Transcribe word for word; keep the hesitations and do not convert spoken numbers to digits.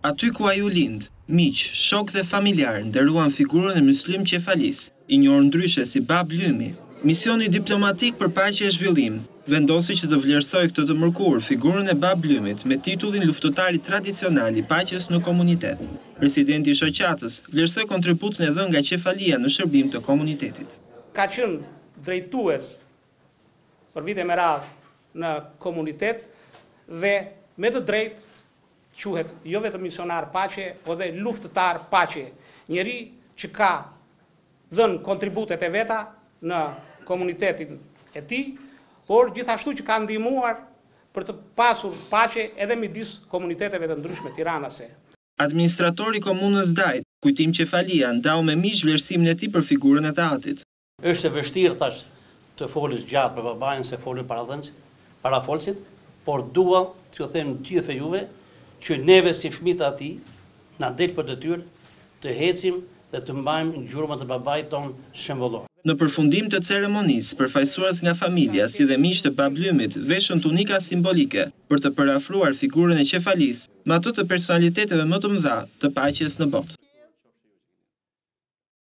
Aty ku ai u lind, miq, shok dhe familjar nderuan figurën e Myslym Qefalis, i njohur ndryshe si Babë Lymi. Misioni Diplomatik për Paqe e Zhvillim vendosi që të vlerësoj këtë të mërkur figurën e Babë Lymit me titullin luftëtari tradicional i paqes në komunitet. Presidenti i shoqatës vlerësoi kontributin e dhënë nga Qefalia në shërbim të komunitetit. Ka qenë drejtues për vite me radhë në komunitet dhe me të drejtë quhet jo vetëm misionar paqe, por edhe luftëtar paqe, njëri që ka dhënë kontributet e veta në komunitetin e tij, por gjithashtu që ka ndihmuar për të pasur paqe edhe midis komuniteteve të ndryshme tiranase. Administratori i komunës Dajt, Kujtim Qefalia, ndau me miq vlerësimin e tij për figurën e tatit. Është e vështirë tash të folësh gjatë për babain se folën paradhënës, parafolësit, por dua t'ju them gjithë juve që neve si fëmijët e atij na del për detyrë të hecim dhe të mbajmë ngjyrën e babait ton shembullor. Në përfundim të ceremonisë, përfaqësues nga familja si dhe miqtë e Babë Lymit veshën tunika simbolike për të përafruar figurën e Qefalis me ato të personaliteteve më të mëdha të paqes në botë.